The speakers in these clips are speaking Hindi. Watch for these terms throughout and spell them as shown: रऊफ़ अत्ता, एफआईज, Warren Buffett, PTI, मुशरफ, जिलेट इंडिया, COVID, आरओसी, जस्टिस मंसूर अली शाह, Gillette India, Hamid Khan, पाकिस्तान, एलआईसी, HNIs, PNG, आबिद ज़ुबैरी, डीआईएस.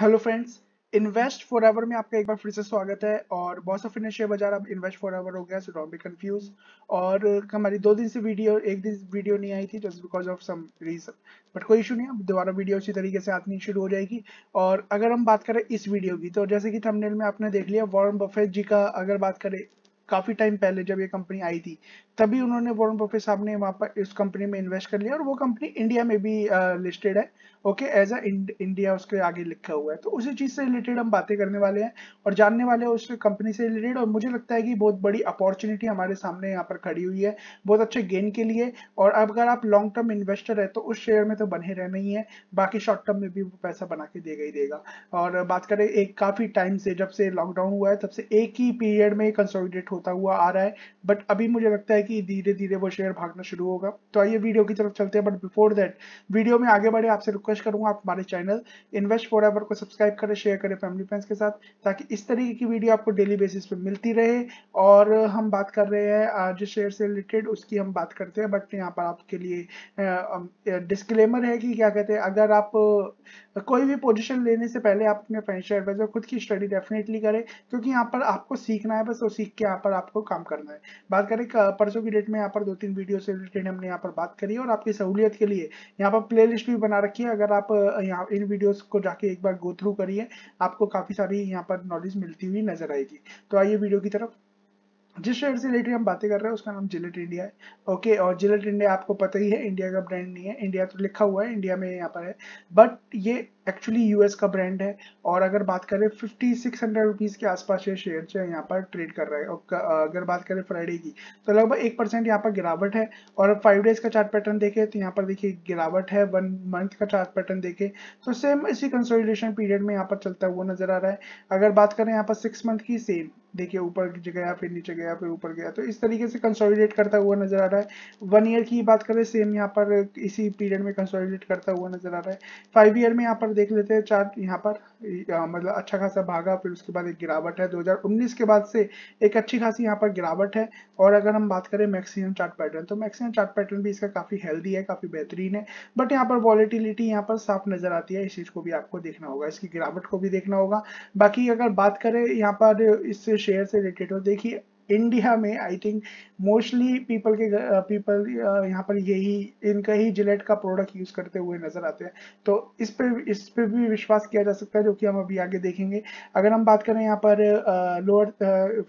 Hello friends, invest forever में आपका एक बार फिर से स्वागत है। और बहुत सा फाइनेंशियल बाजार अब इन्वेस्ट फॉर एवर हो गया, सो डोंट बी कंफ्यूज। और हमारी 2 दिन से एक दिन वीडियो नहीं आई थी just because of some reason, but कोई इशू नहीं, अब दोबारा वीडियो इसी तरीके से आनी शुरू हो जाएगी। और अगर हम बात करें इस वीडियो की, तो जैसे कि थंबनेल में आपने देख लिया, वॉरेन बफेट जी का अगर बात करें, काफ़ी टाइम पहले जब ये कंपनी आई थी तभी उन्होंने वॉरेन बफेट साहब ने वहाँ पर इस कंपनी में इन्वेस्ट कर लिया। और वो कंपनी इंडिया में भी लिस्टेड है, ओके, एज अ इंडिया उसके आगे लिखा हुआ है। तो उसी चीज़ से रिलेटेड हम बातें करने वाले हैं और जानने वाले हैं उस कंपनी से रिलेटेड। और मुझे लगता है कि बहुत बड़ी अपॉर्चुनिटी हमारे सामने यहाँ पर खड़ी हुई है, बहुत अच्छे गेन के लिए। और अगर आप लॉन्ग टर्म इन्वेस्टर है तो उस शेयर में तो बने रहना ही है, बाकी शॉर्ट टर्म में भी वो पैसा बना के देगा ही देगा। और बात करें, एक काफ़ी टाइम से जब से लॉकडाउन हुआ है तब से एक ही पीरियड में कंसोलिडेट होता हुआ आ रहा है, बट अभी मुझे लगता है कि धीरे धीरे वो शेयर भागना शुरू होगा। तो आइए वीडियो की तरफ चलते हैं, बट बिफोर दैट वीडियो में आगे बढ़े आपसे रिक्वेस्ट करूंगा आप हमारे चैनल इन्वेस्ट फॉर एवर को सब्सक्राइब करें, शेयर करें फैमिली फ्रेंड्स के साथ, ताकि इस तरीके की वीडियो आपको डेली बेसिस पे मिलती रहे। और हम बात कर रहे हैं आज शेयर से रिलेटेड, उसकी हम बात करते हैं, बट यहाँ पर आपके लिए डिस्क्लेमर है कि क्या कहते हैं, अगर आप कोई भी पोजीशन लेने से पहले आप अपने फाइनेंशियल एडवाइजर खुद की स्टडी डेफिनेटली करें, क्योंकि यहाँ पर आपको सीखना है बस, और सीख के यहाँ पर आपको काम करना है। बात करें परसों की डेट में, यहाँ पर 2-3 वीडियो से रिलेटेड हमने यहाँ पर बात करी और आपकी सहूलियत के लिए यहाँ पर प्लेलिस्ट भी बना रखी है। अगर आप यहाँ इन वीडियोस को जाके एक बार गो थ्रू करिए, आपको काफ़ी सारी यहाँ पर नॉलेज मिलती हुई नजर आएगी। तो आइए वीडियो की तरफ। जिस शेयर से रिलेटेड हम बातें कर रहे हैं उसका नाम जिलेट इंडिया है, ओके। और जिलेट इंडिया आपको पता ही है, इंडिया का ब्रांड नहीं है, इंडिया तो लिखा हुआ है, इंडिया में यहाँ पर है, बट ये एक्चुअली यूएस का ब्रांड है। और अगर बात करें 5600 रुपीज़ के आसपास ये शेयर जो है यहाँ पर ट्रेड कर रहा है। और अगर बात करें फ्राइडे की, तो लगभग 1% यहाँ पर गिरावट है। और 5 डेज का चार्ट पैटर्न देखें तो यहाँ पर देखिए गिरावट है, 1 मंथ का चार्ट पैटर्न देखें तो सेम इसी कंसोलिडेशन पीरियड में यहाँ पर चलता हुआ नजर आ रहा है। अगर बात करें यहाँ पर 6 मंथ की, सेम देखिए ऊपर गया फिर नीचे गया फिर ऊपर गया, तो इस तरीके से कंसोलिडेट करता हुआ नजर आ रहा है। 1 ईयर की बात करें, सेम यहाँ पर इसी पीरियड में कंसोलिडेट करता हुआ नजर आ रहा है। 5 ईयर में यहाँ पर देख लेते हैं चार्ट, यहाँ पर मतलब अच्छा खासा भागा, फिर उसके बाद एक गिरावट है। 2019 के बाद से एक अच्छी खासी यहाँ पर गिरावट है। और अगर हम बात करें मैक्सिमम चार्ट पैटर्न, तो मैक्सिमम चार्ट पैटर्न भी इसका काफ़ी हेल्दी है, काफ़ी बेहतरीन है, बट यहाँ पर वॉलेटिलिटी यहाँ पर साफ नजर आती है। इस चीज़ को भी आपको देखना होगा, इसकी गिरावट को भी देखना होगा। बाकी अगर बात करें यहाँ पर इस शेयर से रिलेटेड, तो देखिए इंडिया में आई थिंक मोस्टली पीपल यहाँ पर यही इनका ही जिलेट का प्रोडक्ट यूज़ करते हुए नज़र आते हैं। तो इस पे भी विश्वास किया जा सकता है, जो कि हम अभी आगे देखेंगे। अगर हम बात करें यहाँ पर लोअर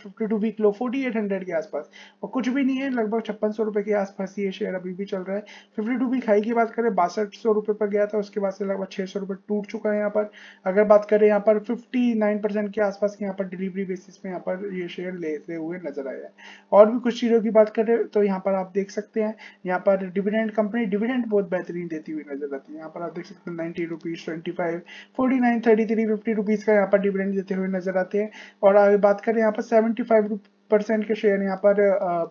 52 वीक लो 4800 के आसपास, और कुछ भी नहीं है, लगभग 5600 रुपये के आसपास ये शेयर अभी भी चल रहा है। 52 वीक हाई की बात करें 6200 रुपये पर गया था, उसके बाद से लगभग 600 रुपये टूट चुका है यहाँ पर। अगर बात करें यहाँ पर 59% के आसपास यहाँ पर डिलीवरी बेसिस में यहाँ पर ये शेयर लेते हुए नजर आया है। और भी कुछ चीजों की बात करें तो यहाँ पर आप देख सकते हैं, यहाँ पर डिविडेंड, कंपनी डिविडेंड बहुत बेहतरीन देती हुई नजर आती है। यहाँ पर आप देख सकते हैं 90 रुपीज, 25, 49, 33, 50 रुपीज का यहाँ पर डिविडेंड देते हुए नजर आते हैं। और अगर बात करें यहाँ पर 75% के शेयर यहाँ पर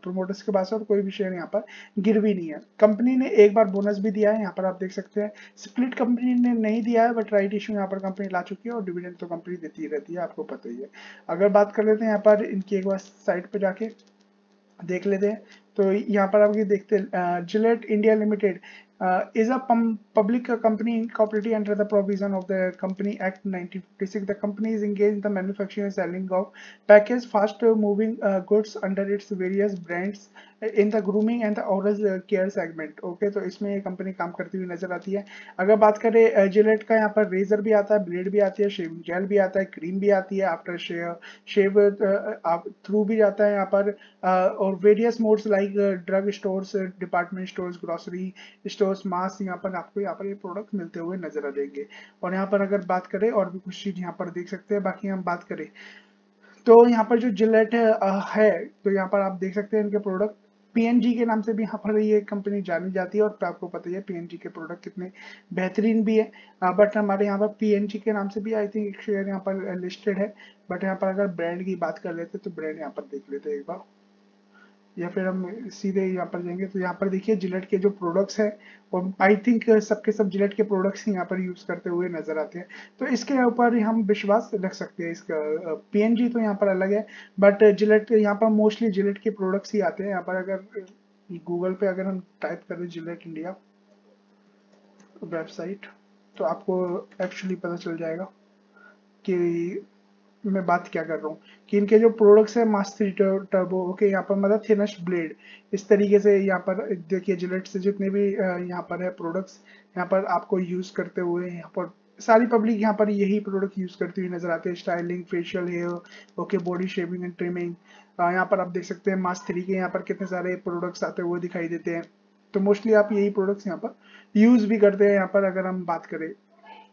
प्रोमोटर्स के पास है, और कोई भी शेयर यहाँ पर गिरवी नहीं है। कंपनी ने एक बार बोनस भी दिया है, यहाँ पर आप देख सकते हैं। स्प्लिट कंपनी ने नहीं दिया है, बट राइट इशू यहाँ पर कंपनी ला चुकी है, और डिविडेंड तो कंपनी देती ही रहती है, आपको पता ही है। अगर बात कर लेते हैं यहाँ पर इनकी, एक बार साइट पर जाके देख लेते हैं, तो यहाँ पर आप ये देखते हैं जिलेट इंडिया limited is a public company incorporated under the provision of the Company Act 1956. The company is engaged in the manufacturing and selling of packaged fast-moving goods under its various brands in the grooming and the oral care segment. Okay, तो इसमें ये कंपनी काम करती हुई नजर आती है। अगर बात करें जिलेट का, यहाँ पर रेजर भी आता है, ब्लेड भी आती है, शेविंग जेल भी आता है, क्रीम भी आती है, आफ्टर शेव थ्रू भी जाता है यहाँ पर। और various modes like drug stores, department stores, grocery store, mass यहाँ पर ये प्रोडक्ट मिलते हुए नजर आ जाएंगे। और यहाँ पर अगर बात करें और भी कुछ चीज यहाँ पर देख सकते हैं। बाकी हम बात करें तो यहाँ पर जो जिलेट है तो यहाँ पर आप देख सकते हैं इनके प्रोडक्ट PNG के नाम से भी यहाँ पर ये कंपनी जानी जाती है। और आपको पता ही है PNG के प्रोडक्ट कितने बेहतरीन भी है, बट हमारे यहाँ पर PNG के नाम से भी आई थिंक एक शेयर यहाँ पर लिस्टेड है, बट यहाँ पर अगर ब्रांड की बात कर लेते तो ब्रांड यहाँ पर देख लेते एक बार, या फिर हम सीधे यहाँ पर जाएंगे तो यहाँ पर देखिए जिलेट के जो प्रोडक्ट्स हैं, और आई थिंक सबके सब जिलेट के प्रोडक्ट्स यहाँ पर यूज़ करते हुए नज़र आते हैं। तो इसके ऊपर हम विश्वास रख सकते हैं। इसका PNG तो यहाँ पर अलग है, बट जिलेट यहाँ पर मोस्टली जिलेट के प्रोडक्ट्स ही आते हैं। यहाँ पर अगर गूगल पे अगर हम टाइप करें जिलेट इंडिया वेबसाइट, तो आपको एक्चुअली पता चल जाएगा। कि मैं बात क्या कर रहा हूँ कि इनके जो प्रोडक्ट्स है मास्टरी टर्बो ओके यहाँ पर मतलब थिनस्ट ब्लेड इस तरीके से यहाँ पर देखिए जिलेट से जितने भी यहाँ पर है प्रोडक्ट्स यहाँ पर आपको यूज करते हुए यहाँ पर सारी पब्लिक यहाँ पर यही प्रोडक्ट यूज करती हुई नजर आती है। Styling facial hair okay body shaving and trimming यहाँ पर आप देख सकते हैं मास्टरी के यहाँ पर कितने सारे प्रोडक्ट्स आते हुए दिखाई देते हैं। तो मोस्टली आप यही प्रोडक्ट्स यहाँ पर यूज भी करते हैं। यहाँ पर अगर हम बात करें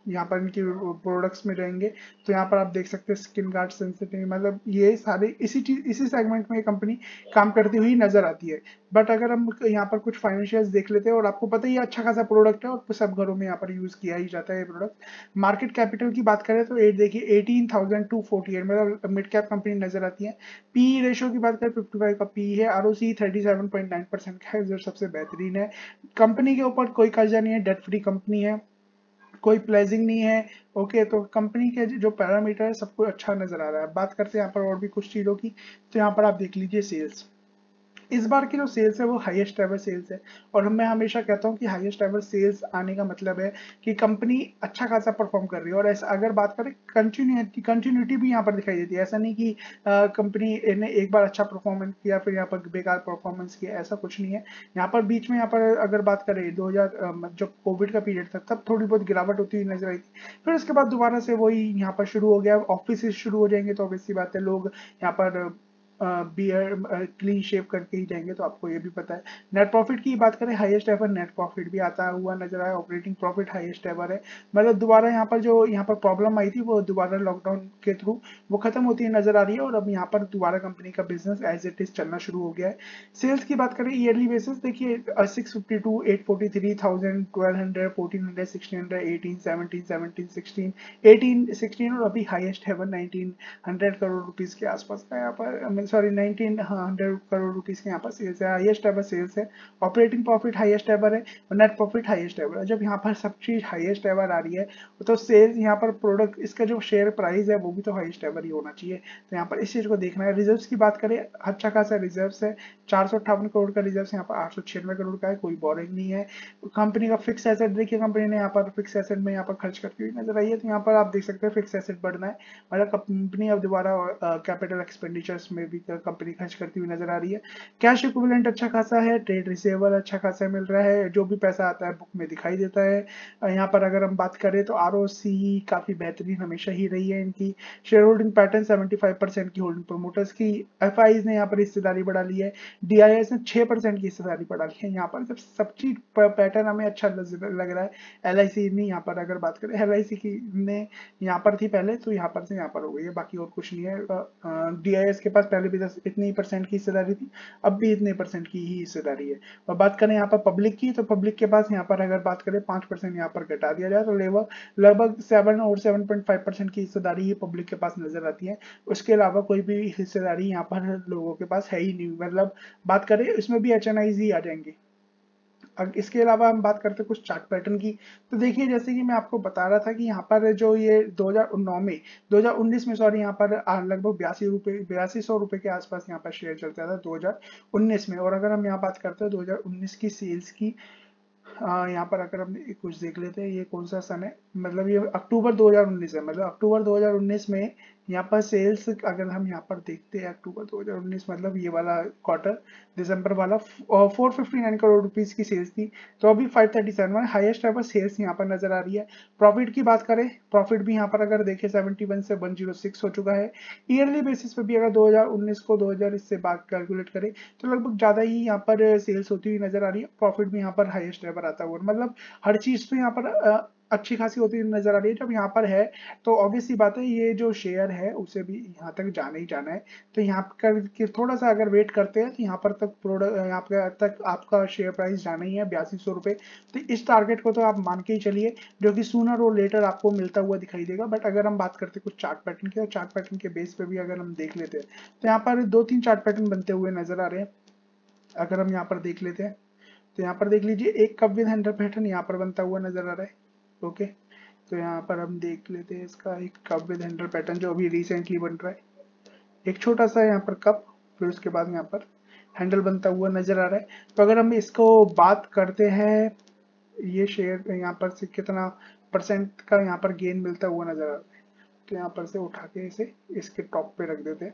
यहाँ पर इनके प्रोडक्ट्स में रहेंगे तो यहाँ पर आप देख सकते हैं स्किन गार्ड सेंसिटिव मतलब ये सारे इसी सेगमेंट में कंपनी काम करती हुई नजर आती है। बट अगर हम यहाँ पर कुछ फाइनेंशियल्स देख लेते हैं और आपको पता ही अच्छा खासा प्रोडक्ट है और सब घरों में यहाँ पर यूज किया ही जाता है ये प्रोडक्ट। मार्केट कैपिटल की बात करें तो देखिए 18,248 मतलब मिड कैप कंपनी नजर आती है। पीई रेशियो की बात करें 55 का पीई है। आरओसी 37.9% का है जो सबसे बेहतरीन है। कंपनी के ऊपर कोई कर्जा नहीं है, डेट फ्री कंपनी है, कोई प्लेजिंग नहीं है ओके। तो कंपनी के जो पैरामीटर है सबको अच्छा नजर आ रहा है। बात करते हैं यहाँ पर और भी कुछ चीजों की तो यहाँ पर आप देख लीजिए सेल्स इस बार की जो सेल्स है वो हाईएस्ट एवर सेल्स है। और मैं हमेशा कहता हूँ कि हाईएस्ट एवर सेल्स आने का मतलब है कि कंपनी अच्छा खासा परफॉर्म कर रही है। और ऐसा अगर बात करें कंटिन्यूटी भी यहाँ पर दिखाई देती है। ऐसा नहीं कि कंपनी ने एक बार अच्छा परफॉर्मेंस किया फिर यहाँ पर बेकार परफॉर्मेंस किया, ऐसा कुछ नहीं है। यहाँ पर बीच में यहाँ पर अगर बात करें 2000 जब कोविड का पीरियड था तब थोड़ी बहुत गिरावट होती हुई नजर आई थी। फिर उसके बाद दोबारा से वही यहाँ पर शुरू हो गया। ऑफिस शुरू हो जाएंगे तो ऑब्वियसली बात है लोग यहाँ पर बियर्ड क्लीन शेव करके ही जाएंगे। तो आपको ये भी पता है। नेट प्रॉफिट की बात करें हाईएस्ट एवर नेट प्रॉफिट भी आता हुआ नजर आया। ऑपरेटिंग प्रॉफिट हाईएस्ट एवर है मतलब दोबारा यहाँ पर प्रॉब्लम आई थी वो दोबारा लॉकडाउन के थ्रू वो खत्म होती है नजर आ रही है। और अब यहाँ पर दोबारा कंपनी का बिजनेस एज इट इज चलना शुरू हो गया है। सेल्स की बात करें ईयरली बेसिस देखिए 652 843 1000 1200 1400 1600 18 17 17 16 18 16 और अभी हाईएस्ट एवर 1900 करोड़ रुपीज के आसपास का यहाँ पर सॉरी 1900 करोड़ रुपीस के यहाँ पर सेल्स है। हाईएस्ट एवर सेल्स है। ऑपरेटिंग प्रॉफिट हाईएस्ट एवर है और नेट प्रॉफिट हाईएस्ट एवर है। जब यहाँ पर सब चीज हाईएस्ट एवर आ रही है तो सेल्स यहाँ पर प्रोडक्ट इसका जो शेयर प्राइस है वो भी तो हाईएस्ट एवर ही होना चाहिए। तो यहाँ पर इस चीज को देखना है। रिजर्व्स की बात करें अच्छा खासा रिजर्व्स है 458 करोड़ का रिजर्व्स यहाँ पर 896 करोड़ का है। कोई बोरिंग नहीं है। कंपनी का फिक्स एसेट देखिए कंपनी ने यहाँ पर फिक्स एसेट में यहाँ पर खर्च करती हुई नजर आई है। तो यहाँ पर आप देख सकते हैं फिक्स एसेट बढ़ना है मतलब कंपनी अब दोबारा कैपिटल एक्सपेंडिचर्स में भी कंपनी खर्च करती हुई नजर आ रही है। कैश इक्विवेलेंट अच्छा खासा है। ट्रेड रिसीवेबल अच्छा खासा मिल रहा है। जो भी पैसा आता है बुक में दिखाई देता है। यहाँ पर अगर हम बात करें तो आरओसी काफी बेहतरीन हमेशा ही रही है इनकी। शेयर होल्डिंग पैटर्न 75% की होल्डिंग प्रोमोटर्स की। एफआईज ने यहाँ पर हिस्सेदारी बढ़ा ली है। डीआईएस ने 6% की हिस्सेदारी बढ़ा ली है। यहाँ पर जब सब चीज पैटर्न हमें अच्छा लग रहा है। एलआईसी ने यहाँ पर अगर बात करें एलआईसी की ने यहाँ पर थी पहले तो यहाँ पर से यहाँ पर हो गई है बाकी और कुछ नहीं है। डीआईएस के पास पहले भी 10% की हिस्सेदारी थी अब भी इतने % की ही हिस्सेदारी है। और बात करें यहाँ पर पब्लिक की तो पब्लिक के पास यहाँ पर अगर बात करें 5% यहाँ पर घटा दिया जाए तो लगभग 7 और 7.5% की हिस्सेदारी ही पब्लिक के पास नजर आती है। उसके अलावा कोई भी हिस्सेदारी यहाँ पर लोगों के पास है ही नहीं। मतलब बात करें इसमें भी HNIs ही आ जाएंगे। इसके अलावा हम बात करते हैं कुछ चार्ट पैटर्न की तो देखिए जैसे कि मैं आपको बता रहा था कि यहाँ पर जो ये 2019 में सॉरी यहाँ पर लगभग 8200 रुपए के आसपास यहाँ पर शेयर चलता था 2019 में। और अगर हम यहाँ बात करते हैं 2019 की सेल्स की यहाँ पर अगर हम कुछ देख लेते हैं ये कौन सा सन है मतलब ये अक्टूबर 2019 है मतलब अक्टूबर 2019 में यहाँ पर सेल्स अगर हम यहाँ पर देखते हैं अक्टूबर 2019 मतलब ये वाला क्वार्टर दिसंबर वाला 459 करोड़ रुपीस की सेल्स थी तो अभी 537 हाईएस्ट एवर सेल्स यहाँ पर नजर आ रही है। प्रॉफिट की बात करें प्रॉफिट भी यहाँ पर अगर देखें 71 से 106 हो चुका है। ईयरली बेसिस पे भी अगर 2019 को 2000 इससे बात कैलकुलेट करें तो लगभग ज्यादा ही यहाँ पर सेल्स होती हुई नजर आ रही है। प्रॉफिट भी यहाँ पर हाईएस्ट एवर आता हुआ मतलब हर चीज तो यहाँ पर अच्छी खासी होती है नजर आ रही है। जब यहाँ पर है तो ऑब्वियसली बात है ये जो शेयर है उसे भी यहाँ तक जाना ही जाना है। तो यहाँ पर थोड़ा सा अगर वेट करते हैं तो यहाँ पर तक आपका शेयर प्राइस जाना ही है 8200 रुपये। तो इस टारगेट को तो आप मान के ही चलिए जो कि सूनर और लेटर आपको मिलता हुआ दिखाई देगा। बट अगर हम बात करते हैं कुछ चार्ट पैटर्न के और चार्ट पैटर्न के बेस पर भी अगर हम देख लेते हैं तो यहाँ पर 2-3 चार्ट पैटर्न बनते हुए नजर आ रहे हैं। अगर हम यहाँ पर देख लेते हैं तो यहाँ पर देख लीजिए एक कप विद हैंडल पैटर्न यहाँ पर बनता हुआ नजर आ रहा है ओके। तो यहाँ पर हम देख लेते हैं इसका एक कप विद हैंडल पैटर्न जो अभी रिसेंटली बन रहा है। एक छोटा सा यहाँ पर कप फिर उसके बाद यहाँ पर हैंडल बनता हुआ नजर आ रहा है। तो अगर हम इसको बात करते हैं ये शेयर यहाँ पर से कितना % का यहाँ पर गेन मिलता हुआ नजर आ रहा है तो यहाँ पर से उठा के इसे इसके टॉप पे रख देते हैं।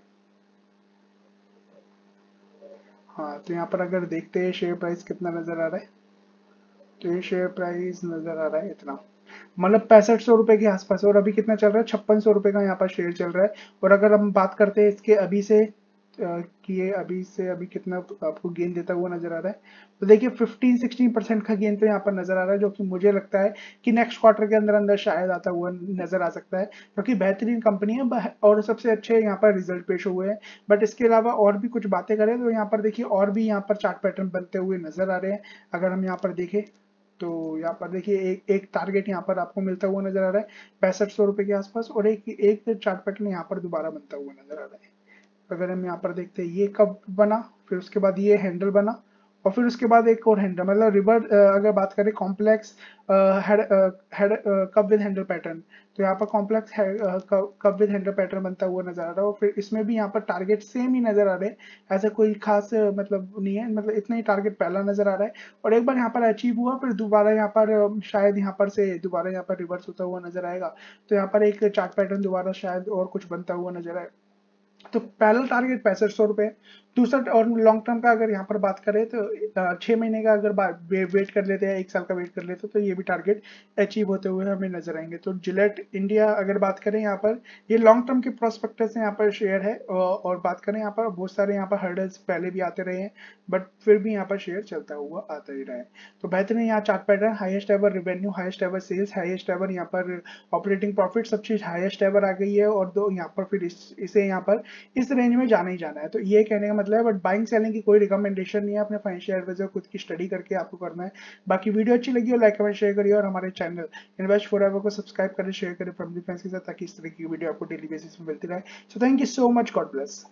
हाँ, तो यहाँ पर अगर देखते हैं शेयर प्राइस कितना नजर आ रहा है, तो ये शेयर प्राइस नजर आ रहा है इतना, मतलब 6500 रुपए के आसपास। और अभी कितना चल रहा है, 5600 रुपए का यहाँ पर शेयर चल रहा है। और अगर हम बात करते हैं इसके अभी से कि अभी से अभी कितना आपको गेन देता हुआ नजर आ रहा है, तो देखिए 15-16% का गेन तो यहाँ पर नजर आ रहा है, जो कि मुझे लगता है कि नेक्स्ट क्वार्टर के अंदर अंदर शायद आता हुआ नजर आ सकता है, क्योंकि बेहतरीन कंपनी है और सबसे अच्छे यहाँ पर रिजल्ट पेश हुए हैं। बट इसके अलावा और भी कुछ बातें करें तो यहाँ पर देखिए और भी यहाँ पर चार्ट पैटर्न बनते हुए नजर आ रहे हैं। अगर हम यहाँ पर देखें तो यहाँ पर देखिए एक टारगेट यहाँ पर आपको मिलता हुआ नजर आ रहा है 6500 रुपए के आसपास, और एक चार्ट पैटर्न यहाँ पर दोबारा बनता हुआ नजर आ रहा है। अगर हम यहाँ पर देखते हैं ये कब बना, फिर उसके बाद ये हैंडल बना, और फिर उसके बाद एक और हैंडल, मतलब रिवर्स अगर बात करें complex cup with handle pattern, तो यहाँ पर complex cup with handle pattern बनता हुआ नजर आ रहा है। और फिर इसमें भी यहाँ पर टारगेट सेम ही नजर आ रहे हैं, ऐसा कोई खास मतलब नहीं है, मतलब इतना ही टारगेट पहला नजर आ रहा है और एक बार यहाँ पर अचीव हुआ, फिर दोबारा यहाँ पर शायद यहाँ पर से दोबारा यहाँ पर रिवर्स होता हुआ नजर आएगा। तो यहाँ पर एक चार्ट पैटर्न दोबारा शायद और कुछ बनता हुआ नजर आएगा। तो पहला टारगेट 6500 रुपए, दूसरा और लॉन्ग टर्म का अगर यहाँ पर बात करें तो 6 महीने का अगर वेट कर लेते हैं, 1 साल का वेट कर लेते हैं, तो ये भी टारगेट अचीव होते हुए हमें नजर आएंगे। तो जिलेट इंडिया अगर बात करें यहाँ पर, ये लॉन्ग टर्म के प्रोस्पेक्टस से यहाँ पर शेयर है, और बात करें यहाँ पर बहुत सारे यहाँ पर हर्डल्स पहले भी आते रहे हैं, बट फिर भी यहाँ पर शेयर चलता हुआ आता ही रहा है। तो बेहतरीन यहाँ chart pattern, highest ever revenue, highest ever sales, highest ever यहाँ पर ऑपरेटिंग प्रॉफिट, सब चीज हाईएस्ट एवर आ गई है, और दो यहाँ पर फिर इसे यहाँ पर इस रेंज में जाना ही जाना है। तो ये कहने का मतलब है, बट बाइंग सेलिंग की कोई रिकमेंडेशन नहीं है, अपने फाइनेंशियल एडवाइजर खुद की स्टडी करके आपको करना है। बाकी वीडियो अच्छी लगी हो लाइक कमेंट शेयर करिए, और हमारे चैनल इन्वेस्ट फॉरएवर को सब्सक्राइब करें, शेयर करें फैमिली फ्रेंड्स के साथ, ताकि इस तरह की वीडियो आपको डेली बेसिस में मिलती रहे। So thank you so much, God bless.